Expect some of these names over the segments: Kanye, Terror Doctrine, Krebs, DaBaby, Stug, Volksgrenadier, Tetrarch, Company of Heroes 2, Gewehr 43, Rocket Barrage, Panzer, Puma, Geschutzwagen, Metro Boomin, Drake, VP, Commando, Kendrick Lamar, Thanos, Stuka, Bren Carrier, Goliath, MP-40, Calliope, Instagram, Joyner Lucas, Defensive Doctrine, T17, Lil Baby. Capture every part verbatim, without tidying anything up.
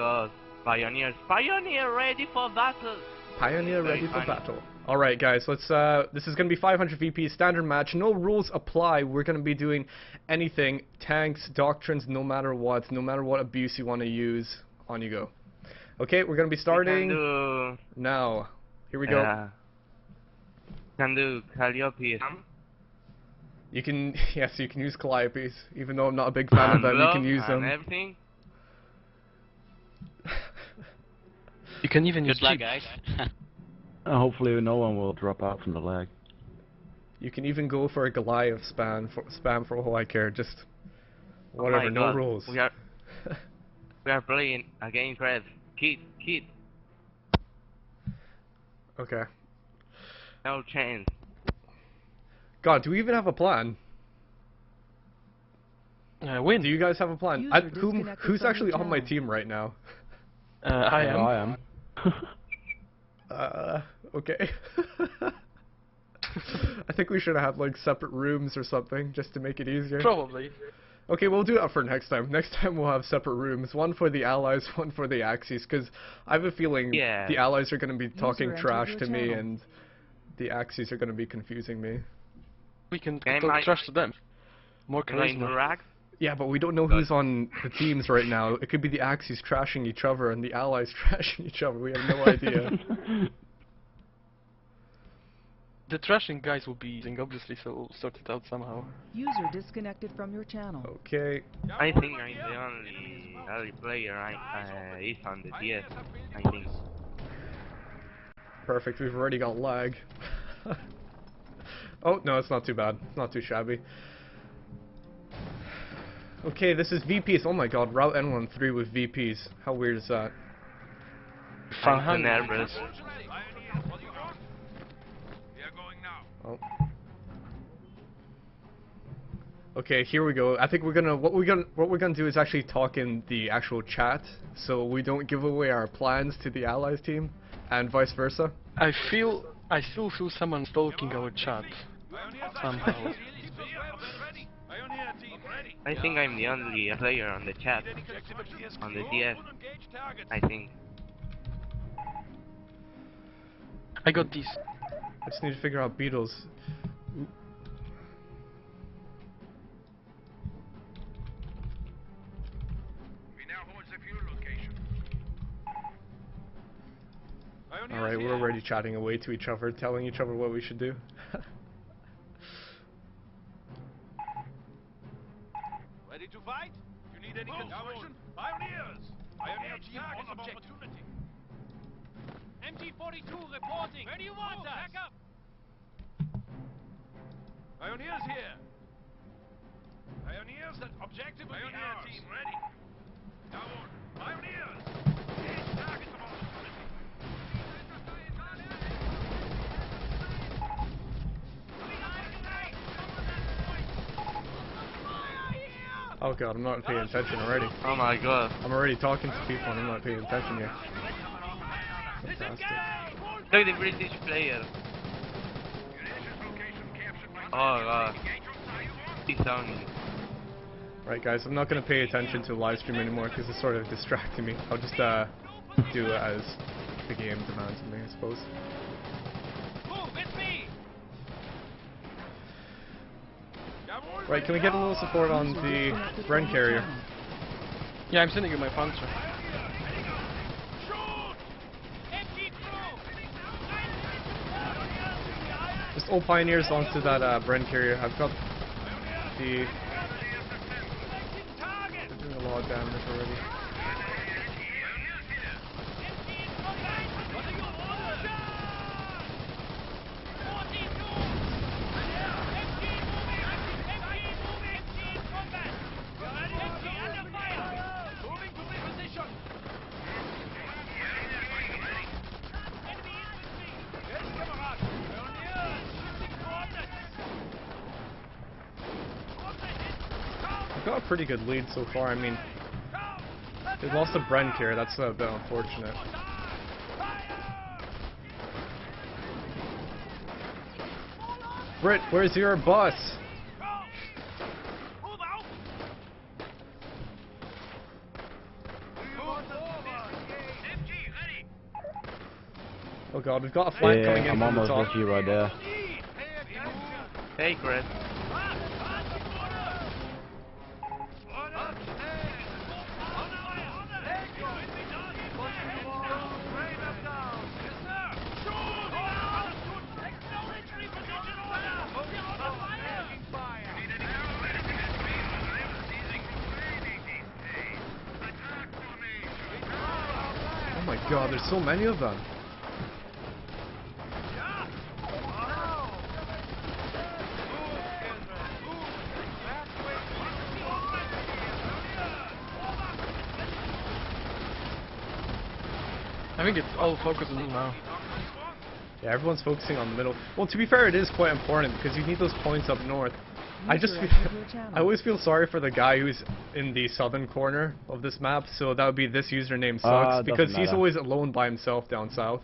god. Pioneers. Pioneer ready for battle. Pioneer ready funny. for battle. Alright guys, let's uh this is gonna be five hundred V P standard match. No rules apply. We're gonna be doing anything. Tanks, doctrines, no matter what, no matter what abuse you wanna use. On you go. Okay, we're gonna be starting we do... now. Here we go. Uh, can do Calliope. You can yes, you can use Calliopes, even though I'm not a big fan and of them, you can use them. Everything. You can even Good use lag, guys. Hopefully no one will drop out from the lag. You can even go for a Goliath spam for, spam for all I care, just whatever, oh no God. rules. We are, we are playing against Rev. Kid, kid. Okay. No chance. God, do we even have a plan? Uh, win. Do you guys have a plan? I, whom, who's actually on my team right now? Uh, I am. I am. uh, okay. I think we should have had like separate rooms or something just to make it easier. Probably. Okay, we'll do that for next time. Next time we'll have separate rooms. One for the allies, one for the Axis, because I have a feeling yeah. the allies are going to be talking trash to me and the Axis are going to be confusing me. We can talk trash to them. More charisma. Yeah, but we don't know who's on the teams right now. It could be the Axis trashing each other and the allies trashing each other. We have no idea. The trashing guys will be using, obviously, so we'll sort it out somehow. User disconnected from your channel. Okay. I think I'm the only only player I uh, is on the D S, I think. Perfect. We've already got lag. Oh no, it's not too bad. It's not too shabby. Okay, this is V Ps. Oh my god, Route N one three with V Ps. How weird is that? I'm nervous. Oh. Okay, here we go. I think we're gonna what we're gonna what we're gonna do is actually talk in the actual chat, so we don't give away our plans to the allies team, and vice versa. I feel I still feel someone stalking our chat somehow. I think I'm the only player on the chat, on the D S, I think. I got these. I just need to figure out beetles. We now hold the fuel location. Alright, we're already chatting away to each other, telling each other what we should do. Ready to fight? You need any construction? Pioneers! Pioneer target opportunity. M G forty-two reporting. Where do you want us? Back up. Pioneers here. Pioneers at objective. Pioneer team ready. Now on. Pioneers. Hit target of opportunity. Oh god, I'm not paying attention already. Oh my god. I'm already talking to people and I'm not paying attention yet. Fantastic. Look at the British player. Oh god. He's sounding. Right guys, I'm not going to pay attention to live stream anymore because it's sort of distracting me. I'll just uh, do it as the game demands me, I suppose. Right, can we get a little support on the Bren Carrier? Yeah, I'm sending you my Panzer. Just all pioneers onto that uh, Bren Carrier. I've got the. They're doing a lot of damage already. Got a pretty good lead so far. I mean, they lost a Bren Carrier. That's a bit unfortunate. Britt, where's your bus? Oh god, we've got a flank yeah, coming in. I'm from almost the top. With you right there. Hey, Chris. Oh my god, there's so many of them. I think it's all focused on them now. Yeah, everyone's focusing on the middle. Well, to be fair, it is quite important because you need those points up north. I just feel, I always feel sorry for the guy who's in the southern corner of this map, so that would be this username sucks uh, because he's always alone by himself down south.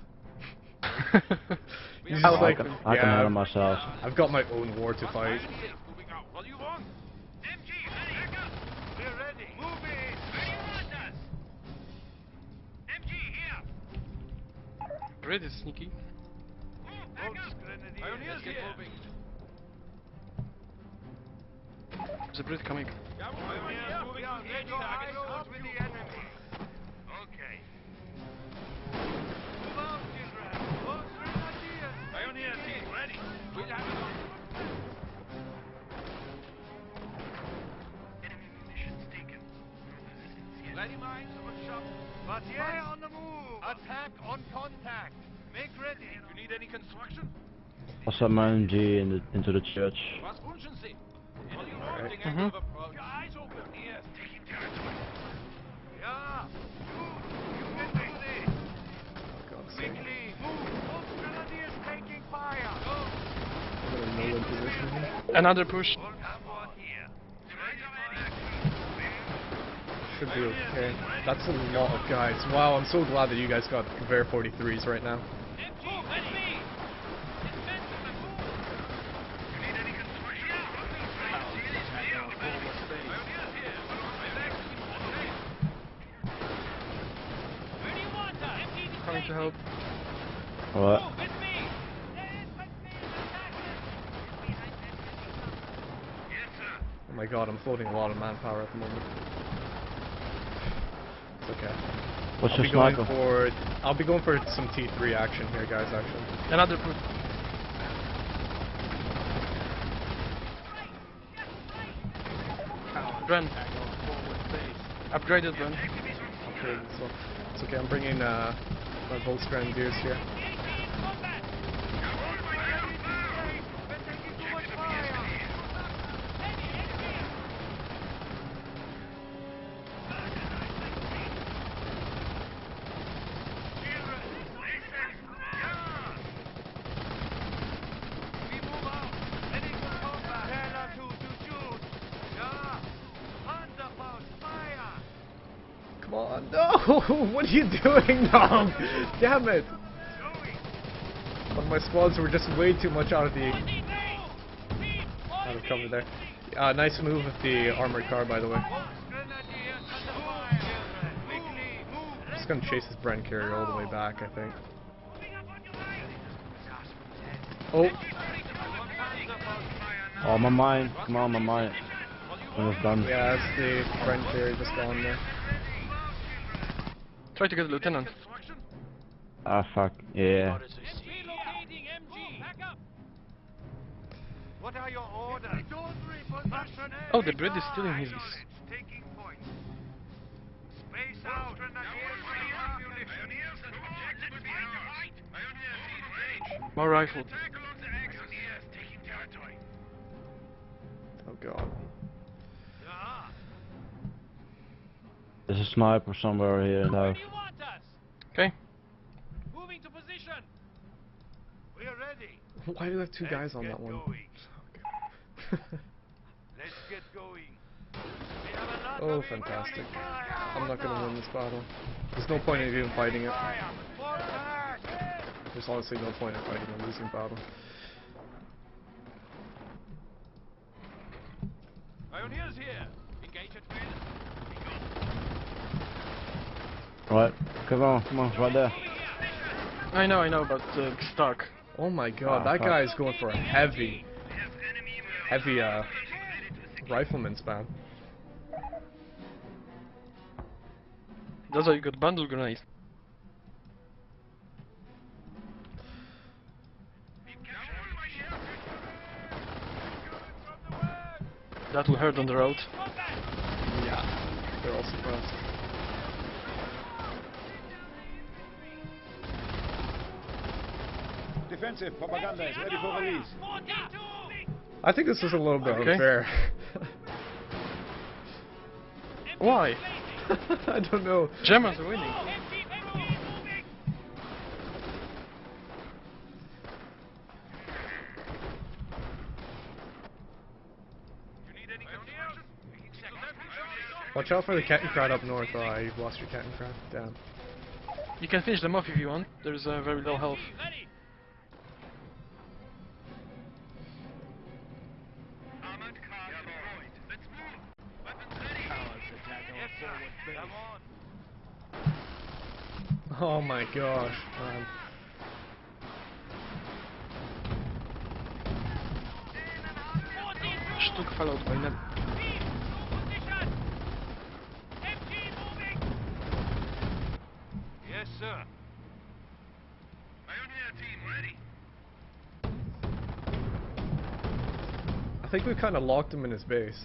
He's just like, can, yeah, I can handle myself. I've got my own war to fight. Red is sneaky. There's a bridge coming. Fire on the move! Attack on contact! Make ready! You need any construction? I shot my M G in the, into the church. Mm-hmm. Another push. Should be okay. That's a lot of guys. Wow, I'm so glad that you guys got Gewehr forty-threes right now. To help. What? Oh my god, I'm floating a lot of manpower at the moment. It's okay. What's I'll your be going for, I'll be going for some T three action here, guys, actually. Another proof. Bren. Upgraded, Bren. Upgraded, so it's okay, I'm bringing, uh... my Volksgrenadiers here. What are you doing, Dom? Damn it! One of my squads were just way too much out of the out of cover there. Uh, nice move with the armored car, by the way. I'm just gonna chase this Bren Carrier all the way back, I think. Oh! Oh, my mind! Come on, my mind! Almost done. Yeah, that's the Bren Carrier just gone there. Try to get the lieutenant. Ah, fuck. Yeah. Oh, the bridge is still in his... More rifle. Oh god. There's a sniper somewhere here now. Okay. Moving to position. We are ready. Why do you have two guys on that one? Let's get going. Oh, fantastic. I'm not gonna win this battle. There's no point in even fighting it. There's honestly no point in fighting a losing battle. Pioneers here. Engage at will. Right, come on, come on, right there. I know, I know, but uh, Stug. Oh my god, oh, that fuck. guy is going for a heavy, heavy uh, rifleman spam. That's why you got bundle grenades. That will hurt on the road. Yeah, they're all surprised. Defensive propaganda is ready for release. I think this is a little bit okay. unfair. Why? I don't know. Germans are winning. Watch out for the cat and crowd up north. Oh, I lost your cat and crowd. Damn. You can finish them off if you want. There's uh, very low health. Oh my gosh, man. Stuka followed by net. Yes, sir. I think we've kind of locked him in his base.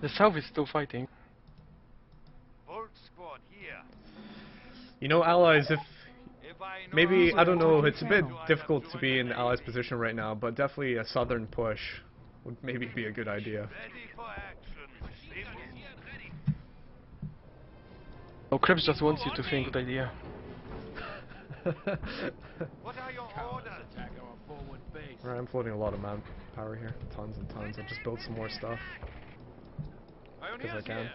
The South is still fighting. You know, allies, if, maybe, I don't know, it's a bit difficult to be in the allies position right now, but definitely a southern push would maybe be a good idea. Oh, Krebs just wants you to think, good idea. Right, I'm floating a lot of manpower here, tons and tons. I'll just build some more stuff, because I can.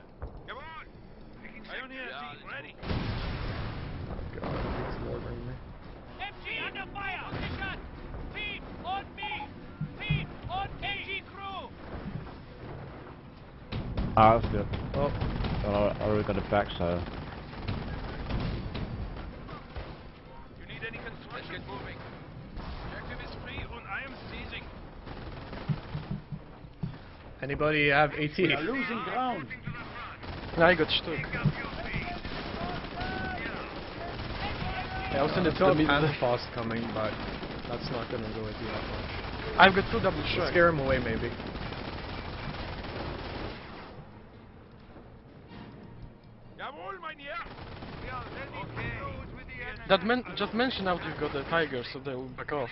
Ah, that's good. Oh, I already got it back, so. You need any construction? Get moving. Objective is free, and I am seizing. Anybody have eighteen? We are losing ground. Now I got stuck. Yeah, I was in the top and the fast coming, but that's not gonna really do that much. I've got two double shots. Scare him away, maybe. That men just mention out you've got a tiger, so they will back off.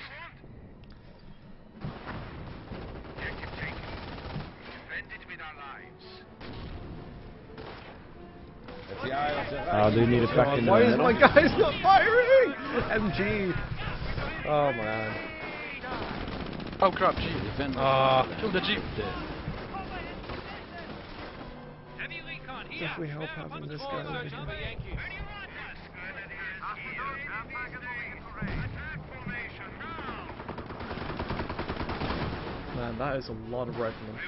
Oh, I do need a back in the Why is my guys not firing? M G! Oh man. Oh crap, G. Ah, uh, kill the Jeep. Definitely help having this guy over here. Man, that is a lot of riflemen.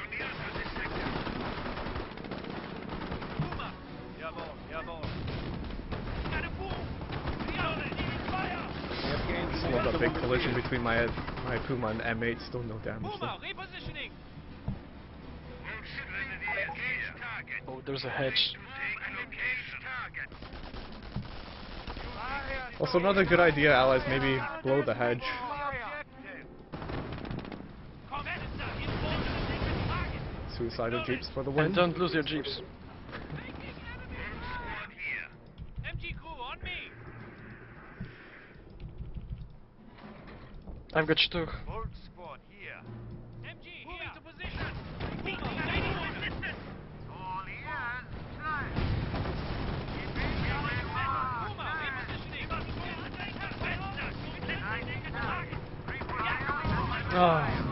I love that big collision between my my Puma and M eight. Still no damage. Oh, there's a hedge. Also, another good idea, allies. Maybe blow the hedge. Suicidal jeeps for the win. And don't lose your jeeps. I've got Stuck. Oh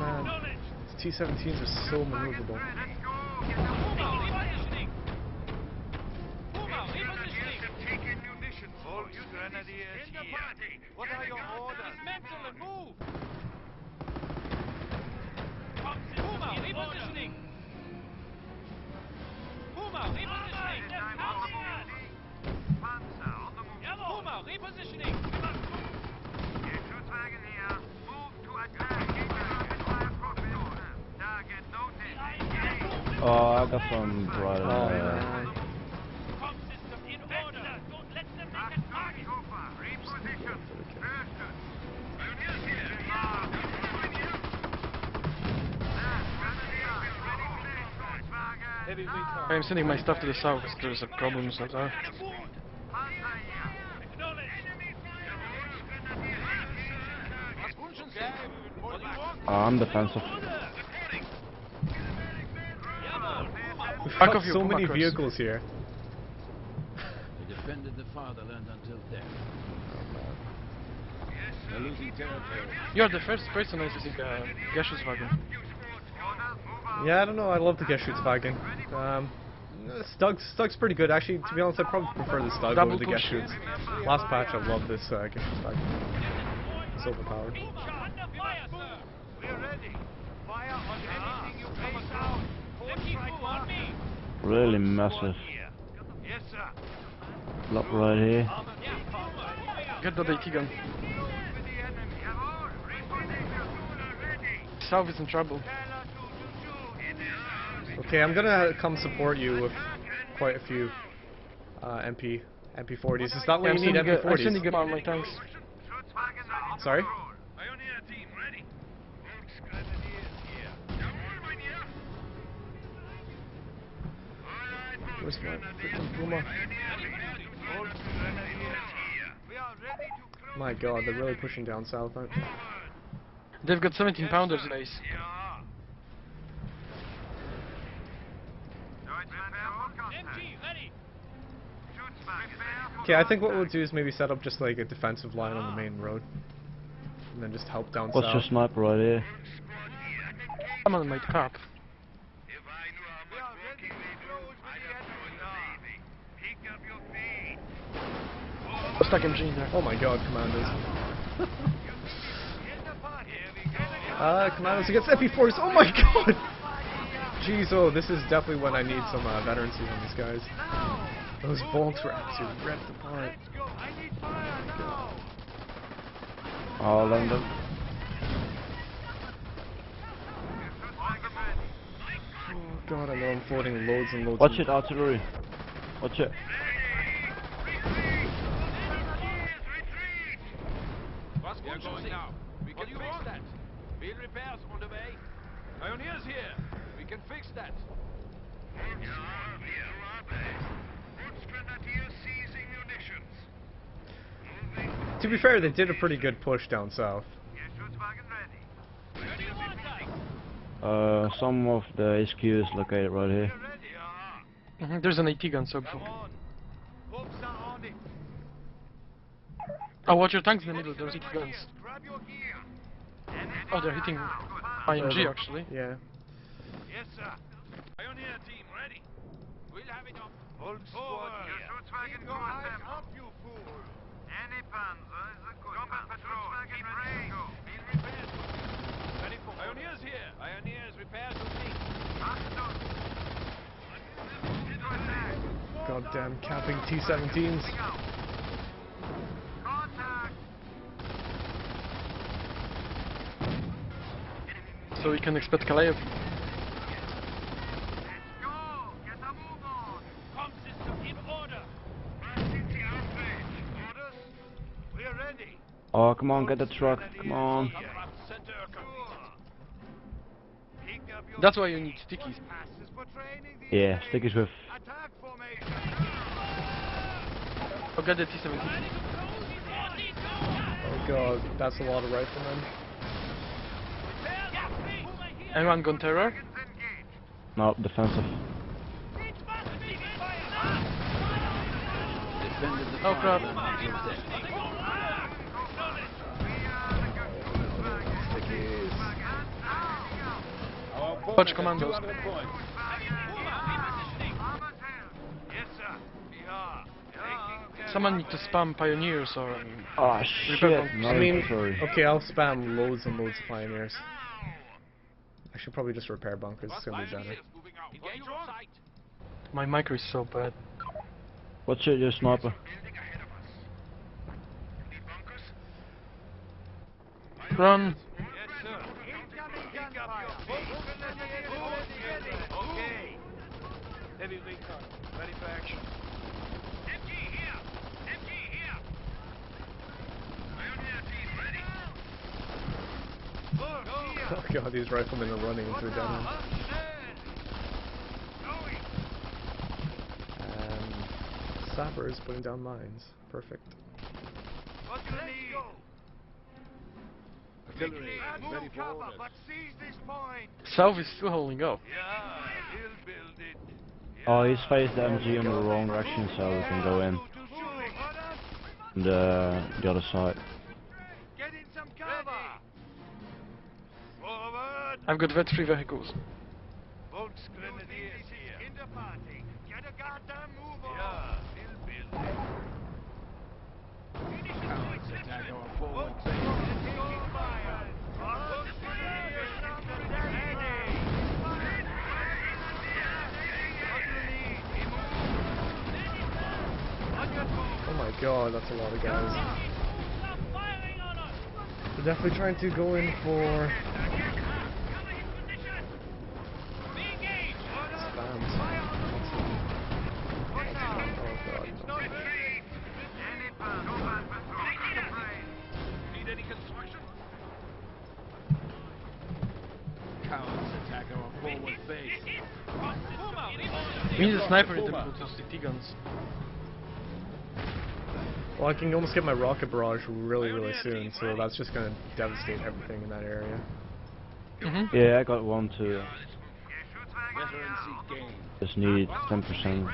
man, these T seventeens are so maneuverable. What are your orders? Move! Puma, repositioning! Puma, repositioning! Panzer on the move. Puma, repositioning. Get your dragon here. Move to attack. Target noted. Oh, I got some right on. Comm system in order. Don't let them make a target. Reposition. I'm sending my stuff to the south because there's a problem so there. I'm defensive. We've got so many vehicles here. They defended the fatherland until death. They're losing territory. You're the first person I think uh, Gesh's wagon. Yeah, I don't know, I love the Geschutzwagen. Um, Stug's, Stug's pretty good, actually, to be honest, I probably prefer the Stug over the Geschutz. Last patch, I love this uh, Geschutzwagen. It's overpowered. Really massive. Flop right here. Get the A T gun. South is in trouble. Okay, I'm gonna come support you with quite a few uh, M P forties. It's not like yeah, you need M P forties. I shouldn't get on my tanks. Sorry? Where's my freaking Puma? My god, they're really pushing down south, aren't they? They've got seventeen pounders in base. Okay, I think what we'll do is maybe set up just like a defensive line on the main road. And then just help down south. What's your sniper right here? I'm on my top. Stuck M G there. Oh my god, Commandos. uh, Commandos against M P forties. Oh my god! Jeez, oh, this is definitely when I need some uh, veterancy on these guys. Those Volks rats who ripped apart. Oh, London. Oh god, I know I'm floating loads and loads. Watch it, artillery. Watch it. We are going now. We can fix that. Field repairs on the way. Pioneers here. We can fix that. To be fair, they did a pretty good push down south. Uh, some of the H Q is located right here. Mm-hmm, there's an AT gun sub. Oh, watch your tanks in the middle, there's A T guns. Oh, they're hitting I M G actually. Yeah. Yes, sir. Pioneer team ready. We'll have it up. Goddamn capping T seventeens. So we can expect Calliope. Oh, come on, get the truck, come on. That's why you need stickies. Yeah, stickies with... Oh, get the T seventeen. Oh god, that's a lot of riflemen. Anyone gone terror? No, defensive. Oh crap. Watch Commandos. Someone need to spam Pioneers or... Um, oh shit, no, I mean, sorry. Okay, I'll spam loads and loads of Pioneers. I should probably just repair bunkers, it's gonna be better. My micro is so bad. What's your, your sniper? Run! Yes, sir. Pick up your Volksgrenadier. Okay. Heavy recon. Ready for action. M G here! M G here! Pioneer team ready! Oh god, these riflemen are running into a gun. Um, Sapper is putting down mines. Perfect. What do they go? South is still holding up. Yeah, he'll build it. Yeah. Oh, he's faced the M G in the wrong direction, so we can go in. And uh, the other side. Get in some cover. Forward. I've got red three vehicles. Volksgrenadier is here. In the party. Get a goddamn move on. Yeah, he'll build it. Finish the Oh my god, that's a lot of guys. They're definitely trying to go in for We need a sniper in the C T guns. Well, I can almost get my rocket barrage really, really soon, so that's just gonna devastate everything in that area. Mm-hmm. Yeah, I got one too. Just need ten percent.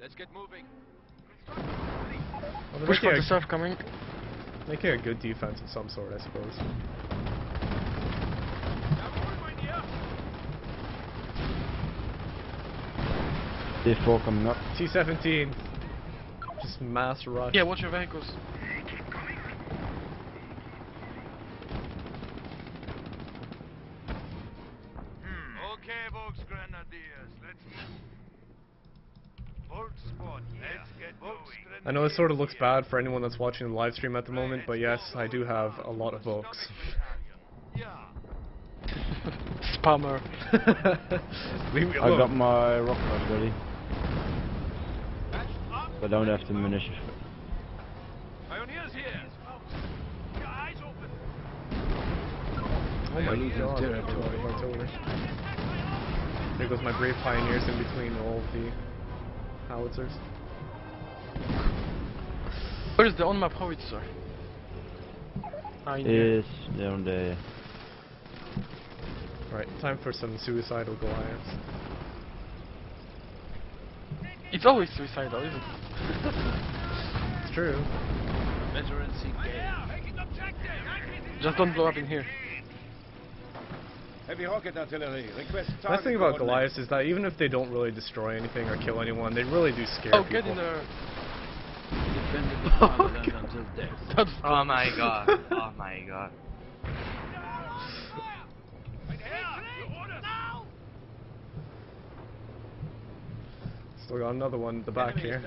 Let's get moving. Push for the stuff coming. Making a good defense of some sort, I suppose. D four coming up. T seventeen. Just mass rush. Yeah, watch your vehicles. Hmm. Okay, Volksgrenadiers, let's move. Volt spot, yeah. Let's get Volksgrenadiers. I know this sort of looks bad for anyone that's watching the live stream at the moment, but yes, I do have a lot of Volks. Yeah. Spammer. Leave me alone. I got my rocket barrage ready. I don't have the munitions. Pioneers here. Your eyes open. Oh my god. There goes my brave pioneers in between all the howitzers. Where's the on-map howitzer? It's down there. Alright, time for some suicidal Goliaths. It's always suicidal, isn't it? It's true. Just don't blow up in here. Heavy rocket artillery, request target. The nice thing about Goliaths is that even if they don't really destroy anything or kill anyone, they really do scare oh, people. Get in there. Oh, oh my god. Oh my god. Still got another one at the back here.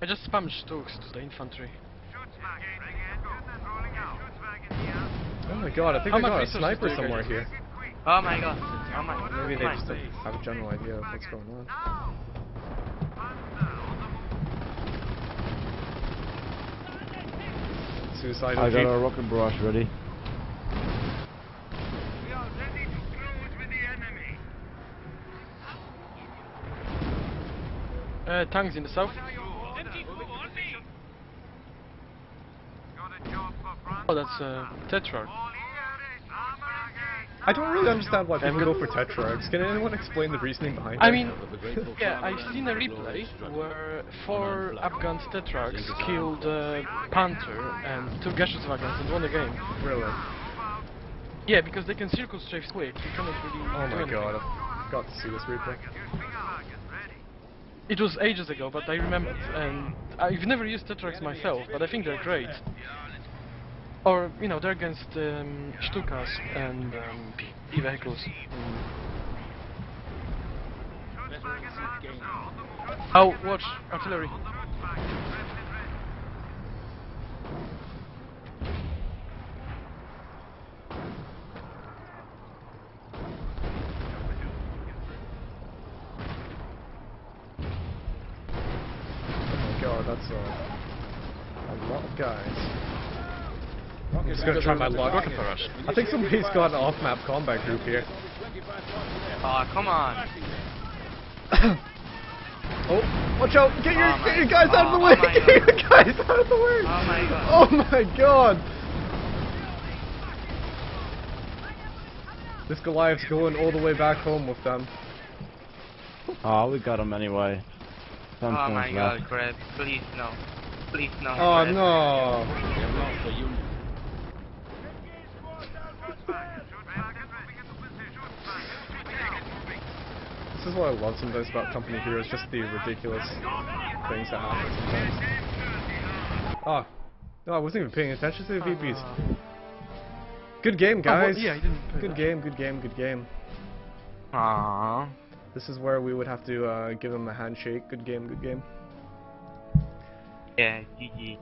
I just spammed Stugs to the infantry. Oh my god, I think I got a sniper somewhere here. Oh my god. Oh my god. Maybe they just have a general idea of what's going on. Suicide. I got a rocket barrage ready. Uh, tanks in the south. Oh, that's uh, Tetrarch. I don't really understand why people go for Tetrarchs. Can anyone explain the reasoning behind it? I mean, yeah, I've seen a replay where four Afghan Tetrarchs killed uh, Panzer and two Geschosswagens and won the game. Really? Yeah, because they can circle strafe quick. You cannot really. Oh my god, I've got to see this replay. It was ages ago, but I remembered, and I've never used Tetrarchs myself, but I think they're great. Or, you know, they're against um, Stukas and um, vehicles. Oh, watch, artillery. That's uh, a lot of guys. I'm just gonna try my luck. I think somebody's got an off-map combat group here. Aw, oh, come on! Oh, watch out! Get your, oh get your guys out of the way! Oh get your guys out of the way! Oh my god! Oh my god. This Goliath's going all the way back home with them. Oh, we got him anyway. Some oh my left. God, Greg, please no. Please no. Oh Greg. No! This is what I love sometimes about Company Heroes, just the ridiculous things that happen sometimes. Oh, no, I wasn't even paying attention to the V Ps. Good game, guys! Oh, well, yeah, you didn't play good that. game, good game, good game. Aww. This is where we would have to uh, give them a handshake. Good game, good game. Yeah, G G.